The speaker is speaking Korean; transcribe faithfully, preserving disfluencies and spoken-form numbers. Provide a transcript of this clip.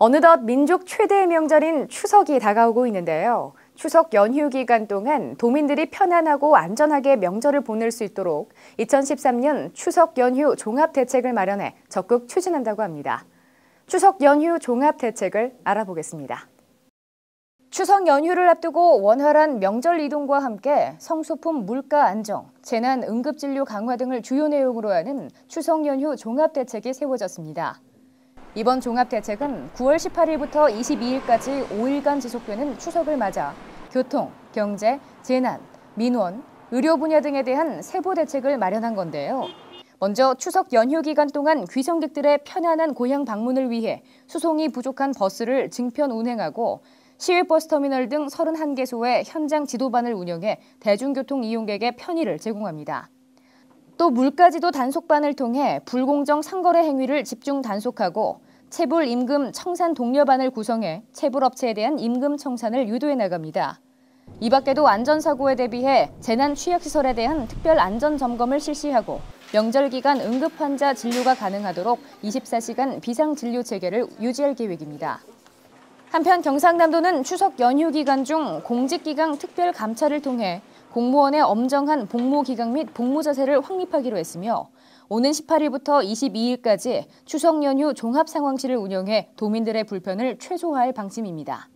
어느덧 민족 최대의 명절인 추석이 다가오고 있는데요. 추석 연휴 기간 동안 도민들이 편안하고 안전하게 명절을 보낼 수 있도록 이천십삼 년 추석 연휴 종합 대책을 마련해 적극 추진한다고 합니다. 추석 연휴 종합 대책을 알아보겠습니다. 추석 연휴를 앞두고 원활한 명절 이동과 함께 성소품 물가 안정, 재난 응급진료 강화 등을 주요 내용으로 하는 추석 연휴 종합 대책이 세워졌습니다. 이번 종합대책은 구월 십팔일부터 이십이일까지 오일간 지속되는 추석을 맞아 교통, 경제, 재난, 민원, 의료 분야 등에 대한 세부 대책을 마련한 건데요. 먼저 추석 연휴 기간 동안 귀성객들의 편안한 고향 방문을 위해 수송이 부족한 버스를 증편 운행하고 시외버스터미널 등 삼십일 개소의 현장 지도반을 운영해 대중교통 이용객의 편의를 제공합니다. 또 물가지도 단속반을 통해 불공정 상거래 행위를 집중 단속하고 체불 임금 청산 독려반을 구성해 체불업체에 대한 임금 청산을 유도해 나갑니다. 이 밖에도 안전사고에 대비해 재난 취약시설에 대한 특별 안전점검을 실시하고 명절 기간 응급환자 진료가 가능하도록 이십사 시간 비상진료체계를 유지할 계획입니다. 한편 경상남도는 추석 연휴 기간 중 공직기강 특별 감찰을 통해 공무원의 엄정한 복무기강 및 복무자세를 확립하기로 했으며 오는 십팔일부터 이십이일까지 추석 연휴 종합상황실을 운영해 도민들의 불편을 최소화할 방침입니다.